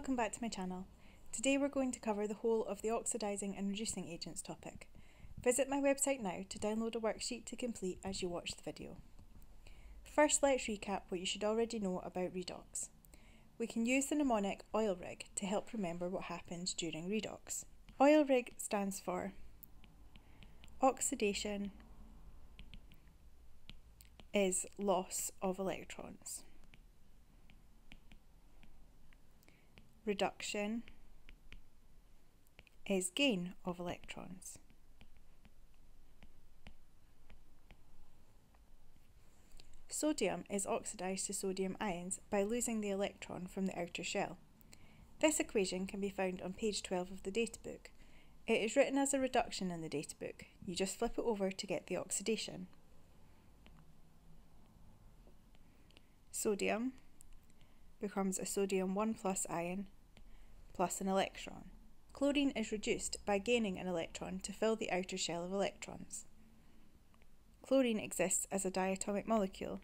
Welcome back to my channel. Today we're going to cover the whole of the oxidising and reducing agents topic. Visit my website now to download a worksheet to complete as you watch the video. First, let's recap what you should already know about redox. We can use the mnemonic oil rig to help remember what happens during redox. Oil rig stands for oxidation is loss of electrons. Reduction is gain of electrons. Sodium is oxidised to sodium ions by losing the electron from the outer shell. This equation can be found on page 12 of the data book. It is written as a reduction in the data book. You just flip it over to get the oxidation. Sodium becomes a sodium 1+ ion plus an electron. Chlorine is reduced by gaining an electron to fill the outer shell of electrons. Chlorine exists as a diatomic molecule.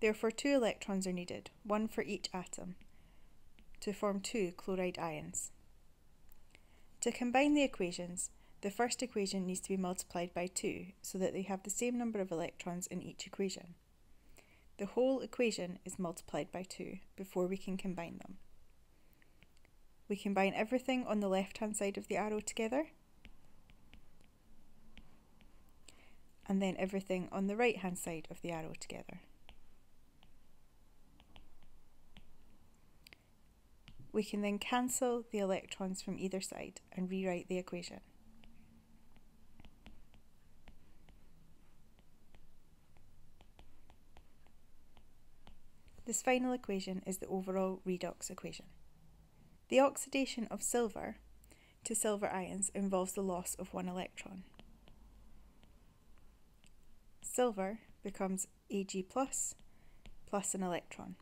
Therefore, 2 electrons are needed, one for each atom, to form 2 chloride ions. To combine the equations, the first equation needs to be multiplied by 2 so that they have the same number of electrons in each equation. The whole equation is multiplied by 2 before we can combine them. We combine everything on the left-hand side of the arrow together, and then everything on the right-hand side of the arrow together. We can then cancel the electrons from either side and rewrite the equation. This final equation is the overall redox equation. The oxidation of silver to silver ions involves the loss of 1 electron. Silver becomes Ag+, plus an electron.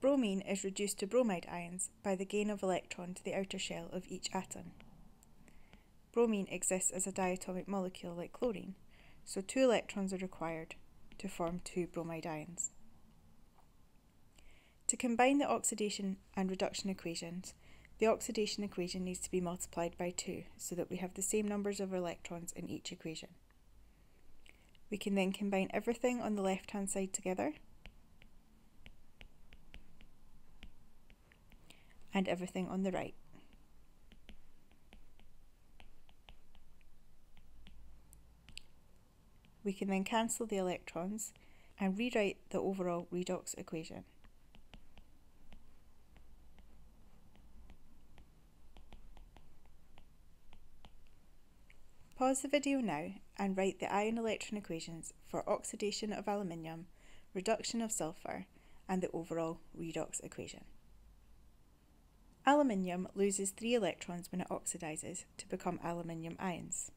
Bromine is reduced to bromide ions by the gain of electron to the outer shell of each atom. Bromine exists as a diatomic molecule like chlorine, so 2 electrons are required to form 2 bromide ions. To combine the oxidation and reduction equations, the oxidation equation needs to be multiplied by 2 so that we have the same numbers of electrons in each equation. We can then combine everything on the left-hand side together and everything on the right. We can then cancel the electrons and rewrite the overall redox equation. Pause the video now and write the ion-electron equations for oxidation of aluminium, reduction of sulfur, and the overall redox equation. Aluminium loses 3 electrons when it oxidises to become aluminium ions.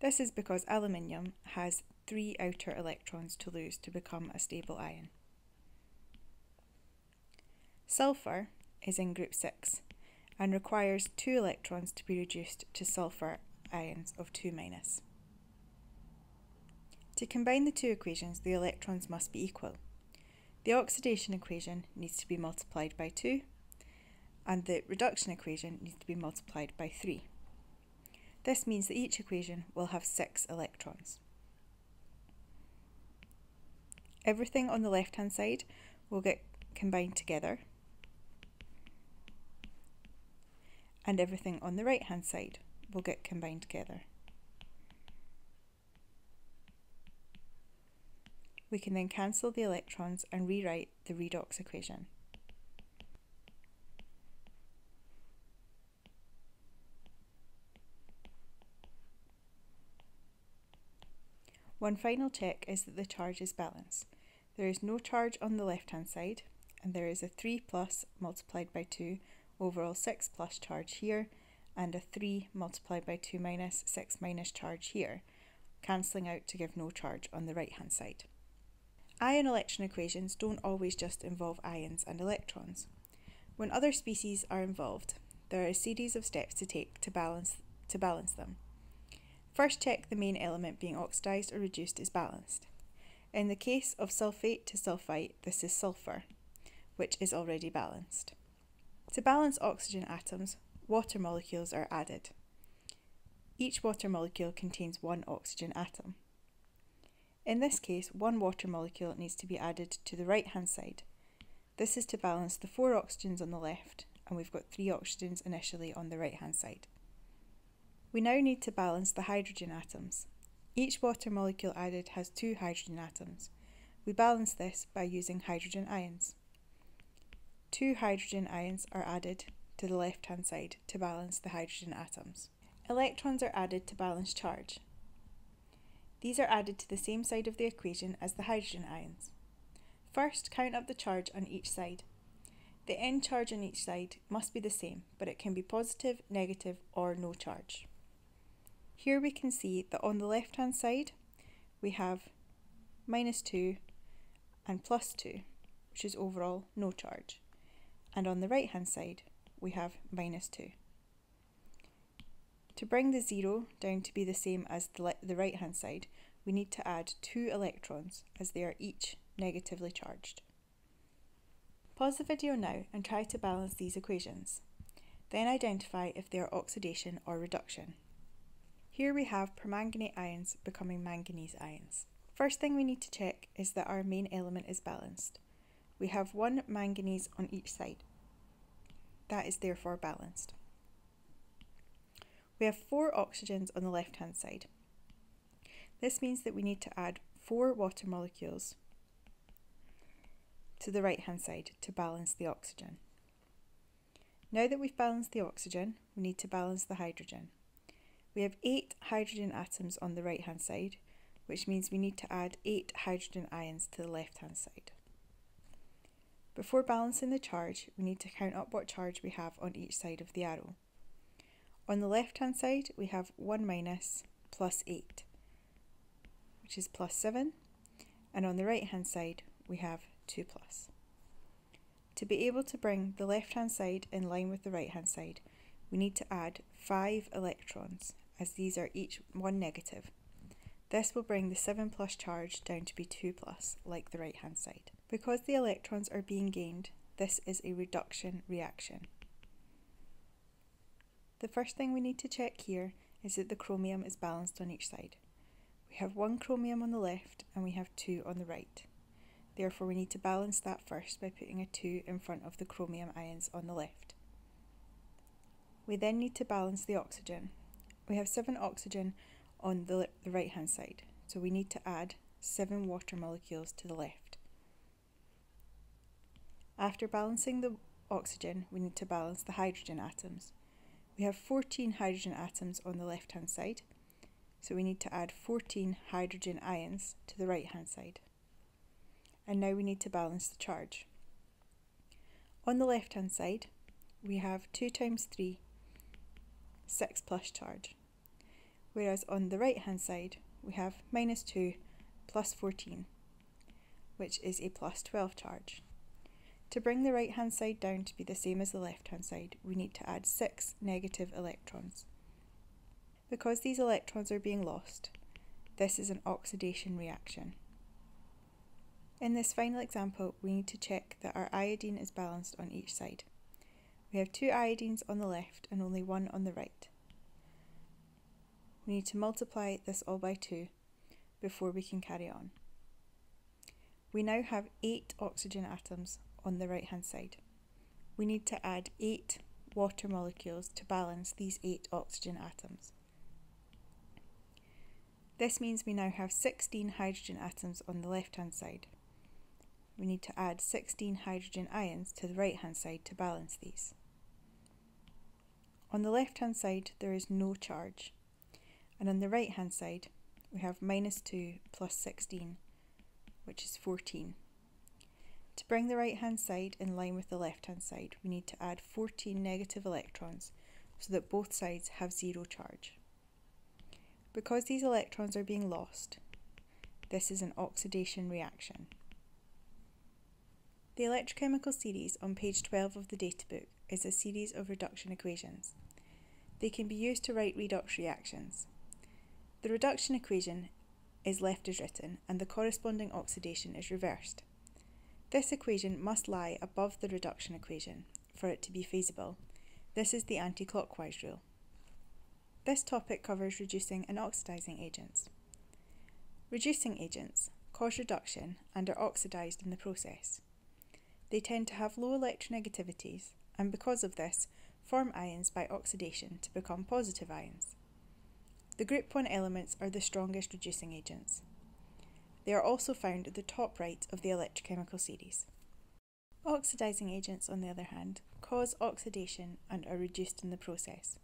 This is because aluminium has 3 outer electrons to lose to become a stable ion. Sulfur is in group 6 and requires 2 electrons to be reduced to sulfur ions of 2-. To combine the 2 equations, the electrons must be equal. The oxidation equation needs to be multiplied by 2 and the reduction equation needs to be multiplied by 3. This means that each equation will have 6 electrons. Everything on the left-hand side will get combined together, and everything on the right-hand side will get combined together. We can then cancel the electrons and rewrite the redox equation. One final check is that the charge is balanced. There is no charge on the left-hand side, and there is a 3+ multiplied by 2 overall 6+ charge here, and a 3 multiplied by 2-, 6- charge here, cancelling out to give no charge on the right-hand side. Ion-electron equations don't always just involve ions and electrons. When other species are involved, there are a series of steps to take to balance them. First, check the main element being oxidised or reduced is balanced. In the case of sulfate to sulfite, this is sulfur, which is already balanced. To balance oxygen atoms, water molecules are added. Each water molecule contains one oxygen atom. In this case, one water molecule needs to be added to the right-hand side. This is to balance the four oxygens on the left, and we've got three oxygens initially on the right-hand side. We now need to balance the hydrogen atoms. Each water molecule added has two hydrogen atoms. We balance this by using hydrogen ions. Two hydrogen ions are added to the left-hand side to balance the hydrogen atoms. Electrons are added to balance charge. These are added to the same side of the equation as the hydrogen ions. First, count up the charge on each side. The end charge on each side must be the same, but it can be positive, negative, or no charge. Here we can see that on the left-hand side, we have -2 and +2, which is overall no charge. And on the right-hand side, we have -2. To bring the zero down to be the same as the right-hand side, we need to add two electrons, as they are each negatively charged. Pause the video now and try to balance these equations. Then identify if they are oxidation or reduction. Here we have permanganate ions becoming manganese ions. First thing we need to check is that our main element is balanced. We have one manganese on each side. That is therefore balanced. We have four oxygens on the left-hand side. This means that we need to add four water molecules to the right-hand side to balance the oxygen. Now that we've balanced the oxygen, we need to balance the hydrogen. We have eight hydrogen atoms on the right-hand side, which means we need to add eight hydrogen ions to the left-hand side. Before balancing the charge, we need to count up what charge we have on each side of the arrow. On the left-hand side, we have 1 - +8, which is +7, and on the right-hand side, we have 2+. To be able to bring the left-hand side in line with the right-hand side, we need to add 5 electrons, as these are each one negative. This will bring the 7+ charge down to be 2+, like the right-hand side. Because the electrons are being gained, this is a reduction reaction. The first thing we need to check here is that the chromium is balanced on each side. We have one chromium on the left and we have two on the right. Therefore, we need to balance that first by putting a 2 in front of the chromium ions on the left. We then need to balance the oxygen. We have 7 oxygen on the right-hand side, so we need to add 7 water molecules to the left. After balancing the oxygen, we need to balance the hydrogen atoms. We have 14 hydrogen atoms on the left-hand side, so we need to add 14 hydrogen ions to the right-hand side. And now we need to balance the charge. On the left-hand side, we have 2 × 3, 6+ charge. Whereas on the right-hand side, we have -2 + 14, which is a +12 charge. To bring the right-hand side down to be the same as the left-hand side, we need to add 6 negative electrons. Because these electrons are being lost, this is an oxidation reaction. In this final example, we need to check that our iodine is balanced on each side. We have 2 iodines on the left and only 1 on the right. We need to multiply this all by 2 before we can carry on. We now have 8 oxygen atoms on the right-hand side. We need to add 8 water molecules to balance these 8 oxygen atoms. This means we now have 16 hydrogen atoms on the left-hand side. We need to add 16 hydrogen ions to the right-hand side to balance these. On the left-hand side, there is no charge. And on the right-hand side, we have -2 + 16, which is 14. To bring the right-hand side in line with the left-hand side, we need to add 14 negative electrons so that both sides have 0 charge. Because these electrons are being lost, this is an oxidation reaction. The electrochemical series on page 12 of the data book is a series of reduction equations. They can be used to write redox reactions. The reduction equation is left as written and the corresponding oxidation is reversed. This equation must lie above the reduction equation for it to be feasible. This is the anti-clockwise rule. This topic covers reducing and oxidizing agents. Reducing agents cause reduction and are oxidized in the process. They tend to have low electronegativities and because of this form ions by oxidation to become positive ions. The group 1 elements are the strongest reducing agents. They are also found at the top right of the electrochemical series. Oxidizing agents, on the other hand, cause oxidation and are reduced in the process.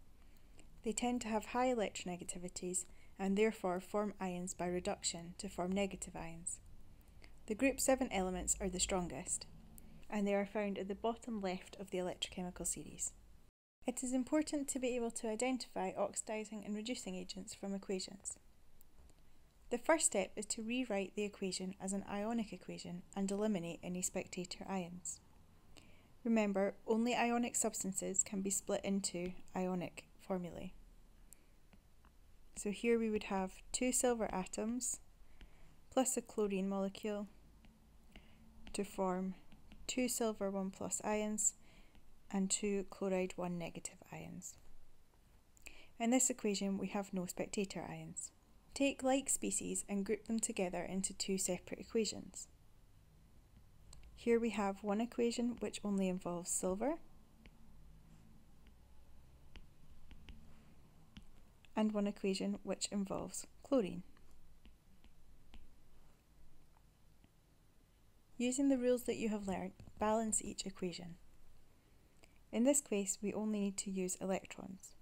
They tend to have high electronegativities and therefore form ions by reduction to form negative ions. The group 7 elements are the strongest, and they are found at the bottom left of the electrochemical series. It is important to be able to identify oxidizing and reducing agents from equations. The first step is to rewrite the equation as an ionic equation and eliminate any spectator ions. Remember, only ionic substances can be split into ionic formulae. So here we would have 2 silver atoms plus a chlorine molecule to form 2 silver 1+ ions and 2 chloride 1- ions. In this equation we have no spectator ions. Take like species and group them together into 2 separate equations. Here we have one equation which only involves silver and one equation which involves chlorine. Using the rules that you have learned, balance each equation. In this case, we only need to use electrons.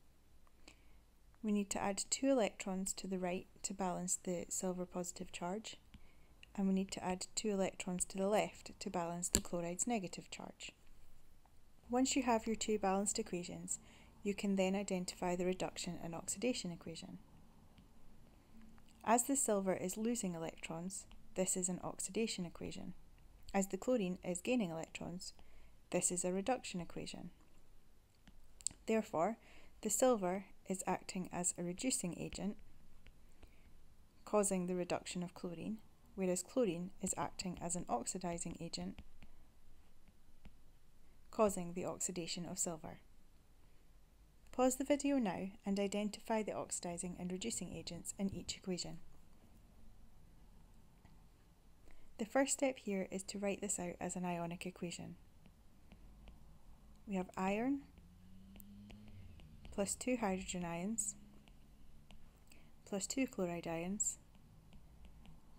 We need to add 2 electrons to the right to balance the silver positive charge, and we need to add 2 electrons to the left to balance the chloride's negative charge. Once you have your 2 balanced equations, you can then identify the reduction and oxidation equation. As the silver is losing electrons, this is an oxidation equation. As the chlorine is gaining electrons, this is a reduction equation. Therefore, the silver is acting as a reducing agent, causing the reduction of chlorine, whereas chlorine is acting as an oxidizing agent, causing the oxidation of silver. Pause the video now and identify the oxidizing and reducing agents in each equation. The first step here is to write this out as an ionic equation. We have iron plus 2 hydrogen ions plus 2 chloride ions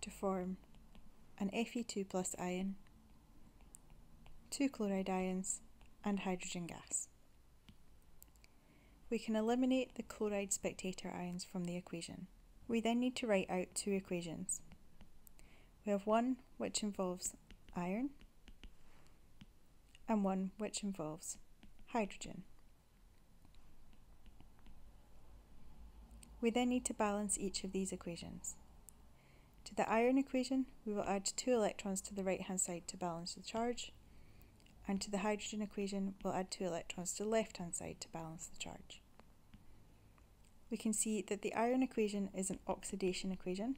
to form an Fe2+ ion, 2 chloride ions and hydrogen gas. We can eliminate the chloride spectator ions from the equation. We then need to write out 2 equations. We have one which involves iron and one which involves hydrogen. We then need to balance each of these equations. To the iron equation, we will add 2 electrons to the right-hand side to balance the charge, and to the hydrogen equation, we'll add 2 electrons to the left-hand side to balance the charge. We can see that the iron equation is an oxidation equation,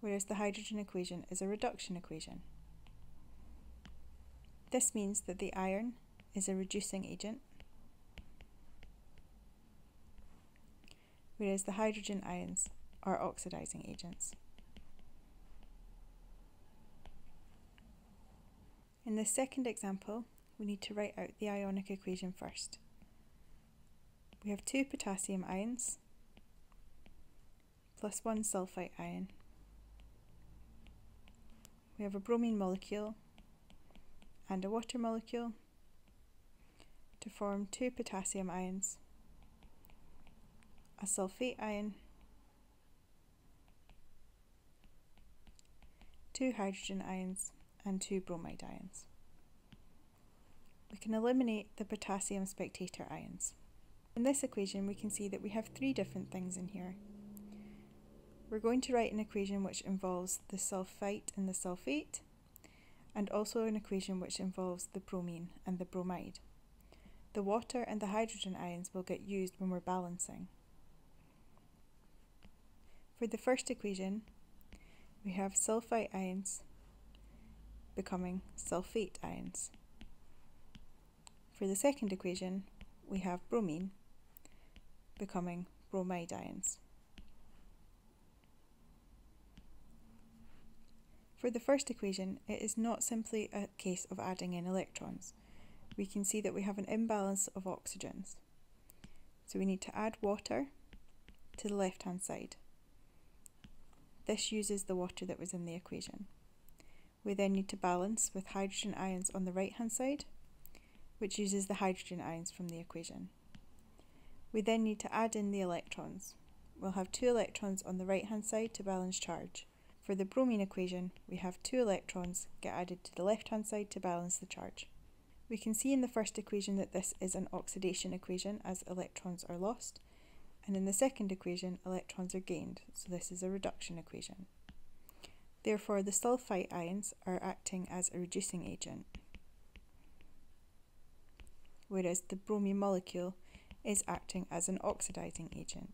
whereas the hydrogen equation is a reduction equation. This means that the iron is a reducing agent, whereas the hydrogen ions are oxidizing agents. In the second example, we need to write out the ionic equation first. We have 2 potassium ions plus 1 sulfite ion. We have a bromine molecule and a water molecule to form 2 potassium ions, a sulfate ion, 2 hydrogen ions and 2 bromide ions. We can eliminate the potassium spectator ions. In this equation we can see that we have 3 different things in here. We're going to write an equation which involves the sulfite and the sulfate, and also an equation which involves the bromine and the bromide. The water and the hydrogen ions will get used when we're balancing. For the first equation, we have sulfite ions becoming sulfate ions. For the second equation, we have bromine becoming bromide ions. For the first equation, it is not simply a case of adding in electrons. We can see that we have an imbalance of oxygens. So we need to add water to the left-hand side. This uses the water that was in the equation. We then need to balance with hydrogen ions on the right-hand side, which uses the hydrogen ions from the equation. We then need to add in the electrons. We'll have 2 electrons on the right-hand side to balance charge. For the bromine equation, we have 2 electrons get added to the left-hand side to balance the charge. We can see in the first equation that this is an oxidation equation, as electrons are lost, and in the second equation, electrons are gained, so this is a reduction equation. Therefore, the sulfite ions are acting as a reducing agent, whereas the bromine molecule is acting as an oxidizing agent.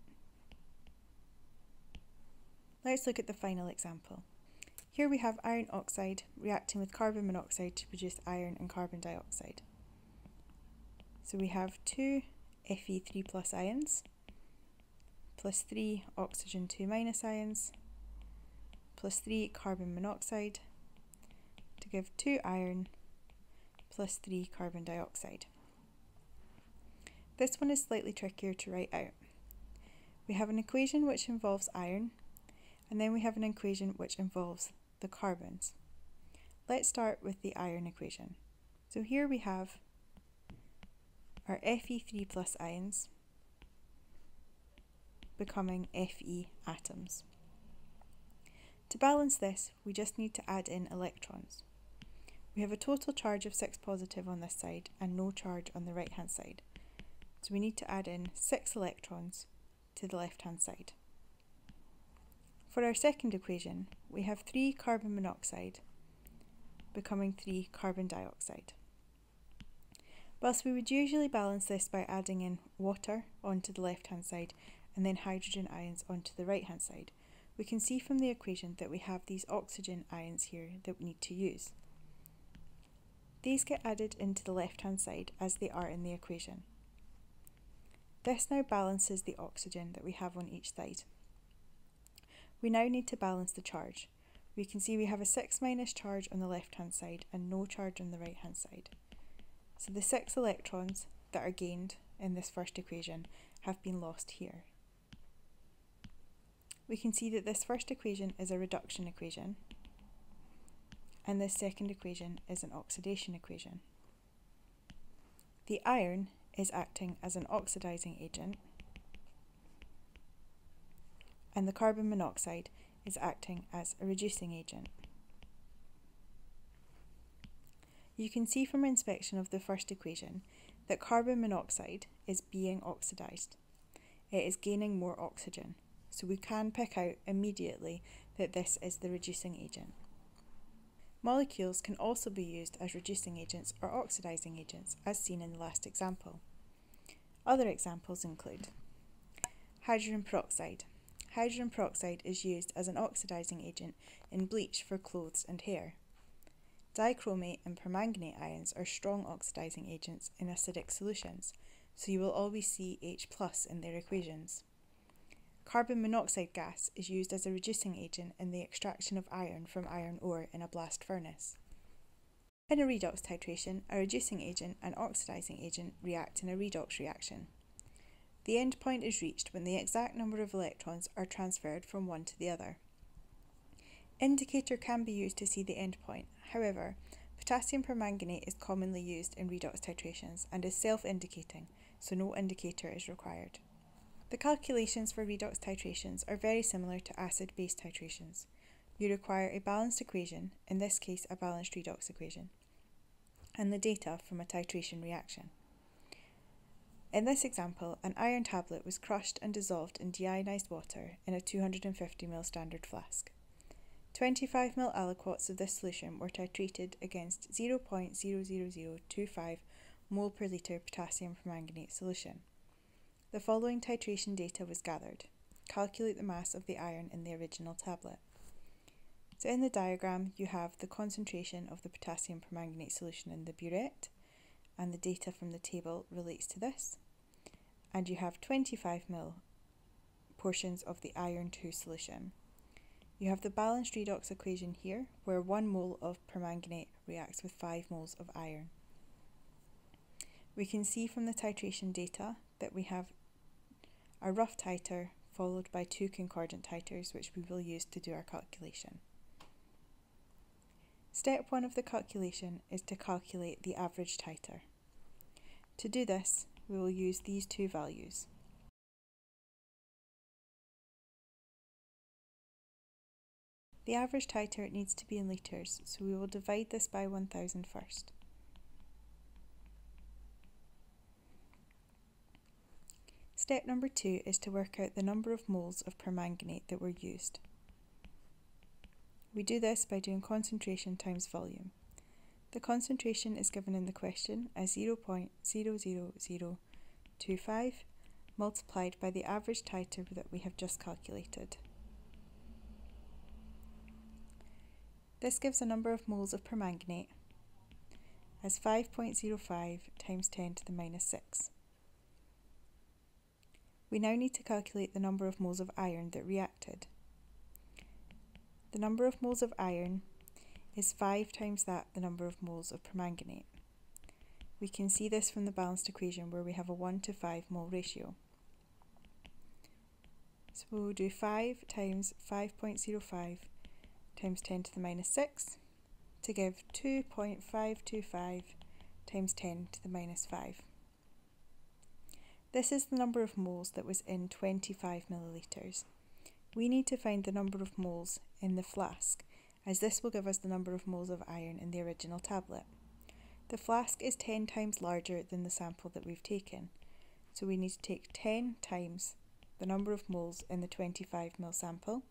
Let's look at the final example. Here we have iron oxide reacting with carbon monoxide to produce iron and carbon dioxide. So we have 2 Fe3+ ions, plus 3 oxygen 2- ions, plus 3 carbon monoxide, to give 2 iron, plus 3 carbon dioxide. This one is slightly trickier to write out. We have an equation which involves iron, and then we have an equation which involves the carbons. Let's start with the iron equation. So here we have our Fe3+ ions becoming Fe atoms. To balance this, we just need to add in electrons. We have a total charge of 6 positive on this side and no charge on the right hand side. So we need to add in 6 electrons to the left hand side. For our second equation, we have 3 carbon monoxide becoming 3 carbon dioxide. Whilst we would usually balance this by adding in water onto the left hand side and then hydrogen ions onto the right hand side, we can see from the equation that we have these oxygen ions here that we need to use. These get added into the left hand side as they are in the equation. This now balances the oxygen that we have on each side. We now need to balance the charge. We can see we have a 6- charge on the left hand side and no charge on the right hand side. So the 6 electrons that are gained in this first equation have been lost here. We can see that this first equation is a reduction equation and this second equation is an oxidation equation. The iron is acting as an oxidizing agent, and the carbon monoxide is acting as a reducing agent. You can see from inspection of the first equation that carbon monoxide is being oxidized. It is gaining more oxygen, so we can pick out immediately that this is the reducing agent. Molecules can also be used as reducing agents or oxidizing agents, as seen in the last example. Other examples include hydrogen peroxide. Hydrogen peroxide is used as an oxidizing agent in bleach for clothes and hair. Dichromate and permanganate ions are strong oxidizing agents in acidic solutions, so you will always see H+ in their equations. Carbon monoxide gas is used as a reducing agent in the extraction of iron from iron ore in a blast furnace. In a redox titration, a reducing agent and oxidizing agent react in a redox reaction. The end point is reached when the exact number of electrons are transferred from one to the other. Indicator can be used to see the end point. However, potassium permanganate is commonly used in redox titrations and is self-indicating, so no indicator is required. The calculations for redox titrations are very similar to acid-base titrations. You require a balanced equation, in this case a balanced redox equation, and the data from a titration reaction. In this example, an iron tablet was crushed and dissolved in deionized water in a 250 ml standard flask. 25 ml aliquots of this solution were titrated against 0.00025 mol per litre potassium permanganate solution. The following titration data was gathered. Calculate the mass of the iron in the original tablet. So in the diagram, you have the concentration of the potassium permanganate solution in the burette, and the data from the table relates to this. And you have 25 ml portions of the iron II solution. You have the balanced redox equation here, where 1 mole of permanganate reacts with 5 moles of iron. We can see from the titration data that we have a rough titer followed by 2 concordant titers, which we will use to do our calculation. Step 1 of the calculation is to calculate the average titer. To do this, we will use these two values. The average titer needs to be in litres, so we will divide this by 1000 first. Step number 2 is to work out the number of moles of permanganate that were used. We do this by doing concentration times volume. The concentration is given in the question as 0.00025 multiplied by the average titer that we have just calculated. This gives a number of moles of permanganate as 5.05 times 10 to the minus 6. We now need to calculate the number of moles of iron that reacted. The number of moles of iron is 5 times that the number of moles of permanganate. We can see this from the balanced equation where we have a 1 to 5 mole ratio. So we will do 5 times 5.05 times 10 to the minus 6 to give 2.525 times 10 to the minus 5. This is the number of moles that was in 25 millilitres. We need to find the number of moles in the flask, as this will give us the number of moles of iron in the original tablet. The flask is 10 times larger than the sample that we've taken, so we need to take 10 times the number of moles in the 25 ml sample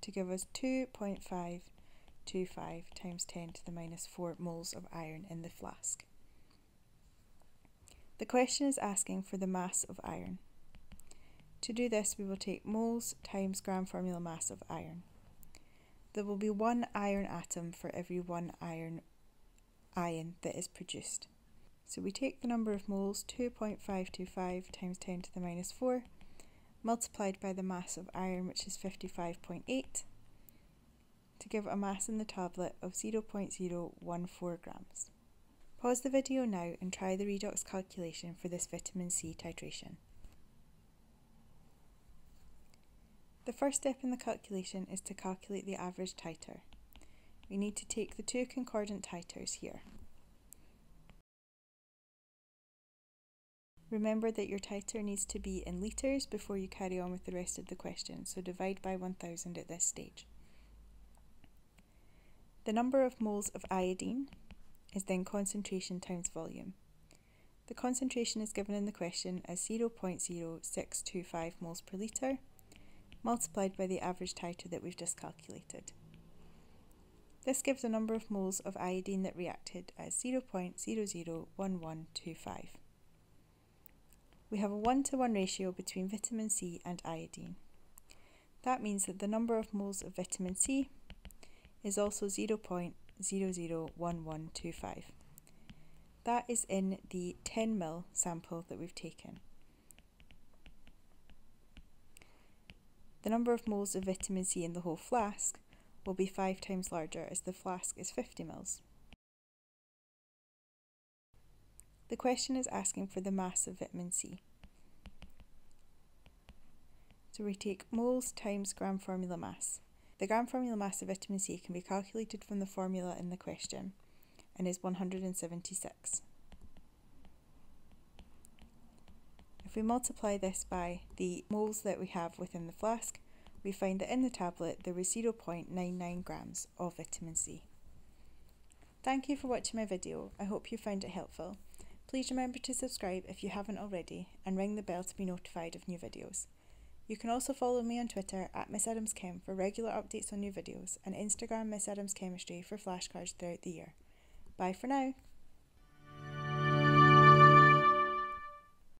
to give us 2.525 times 10 to the minus 4 moles of iron in the flask. The question is asking for the mass of iron. To do this, we will take moles times gram formula mass of iron. There will be 1 iron atom for every 1 iron ion that is produced. So we take the number of moles, 2.525 times 10 to the minus 4, multiplied by the mass of iron, which is 55.8, to give a mass in the tablet of 0.014 grams. Pause the video now and try the redox calculation for this vitamin C titration. The first step in the calculation is to calculate the average titer. We need to take the 2 concordant titers here. Remember that your titer needs to be in litres before you carry on with the rest of the question, so divide by 1000 at this stage. The number of moles of iodine is then concentration times volume. The concentration is given in the question as 0.0625 moles per litre, multiplied by the average titer that we've just calculated. This gives the number of moles of iodine that reacted as 0.001125. We have a 1-to-1 ratio between vitamin C and iodine. That means that the number of moles of vitamin C is also 0.001125. That is in the 10 ml sample that we've taken. The number of moles of vitamin C in the whole flask will be 5 times larger, as the flask is 50 ml. The question is asking for the mass of vitamin C. So we take moles times gram formula mass. The gram formula mass of vitamin C can be calculated from the formula in the question and is 176. If we multiply this by the moles that we have within the flask, we find that in the tablet there was 0.99 grams of vitamin C. Thank you for watching my video. I hope you found it helpful. Please remember to subscribe if you haven't already and ring the bell to be notified of new videos. You can also follow me on Twitter at Miss Adams Chem for regular updates on new videos, and Instagram Miss Adams Chemistry for flashcards throughout the year. Bye for now!